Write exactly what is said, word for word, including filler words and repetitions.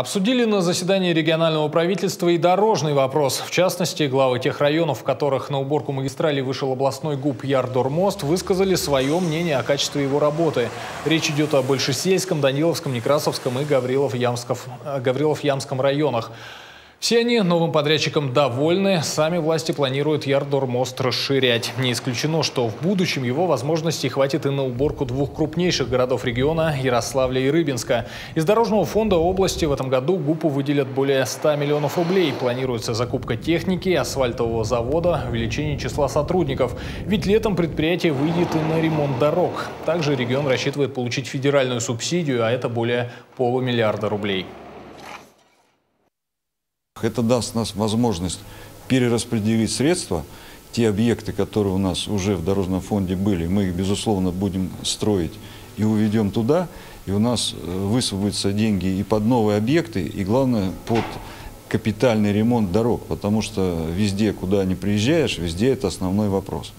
Обсудили на заседании регионального правительства и дорожный вопрос. В частности, главы тех районов, в которых на уборку магистрали вышел областной ГУП «Ярдормост», высказали свое мнение о качестве его работы. Речь идет о Большесельском, Даниловском, Некрасовском и Гаврилов-Ямском районах. Все они новым подрядчиком довольны. Сами власти планируют Ярдормост расширять. Не исключено, что в будущем его возможностей хватит и на уборку двух крупнейших городов региона – Ярославля и Рыбинска. Из дорожного фонда области в этом году ГУПу выделят более ста миллионов рублей. Планируется закупка техники, асфальтового завода, увеличение числа сотрудников. Ведь летом предприятие выйдет и на ремонт дорог. Также регион рассчитывает получить федеральную субсидию, а это более полумиллиарда рублей. Это даст нам возможность перераспределить средства. Те объекты, которые у нас уже в дорожном фонде были, мы их, безусловно, будем строить и уведем туда. И у нас высвободятся деньги и под новые объекты, и, главное, под капитальный ремонт дорог. Потому что везде, куда ни приезжаешь, везде это основной вопрос.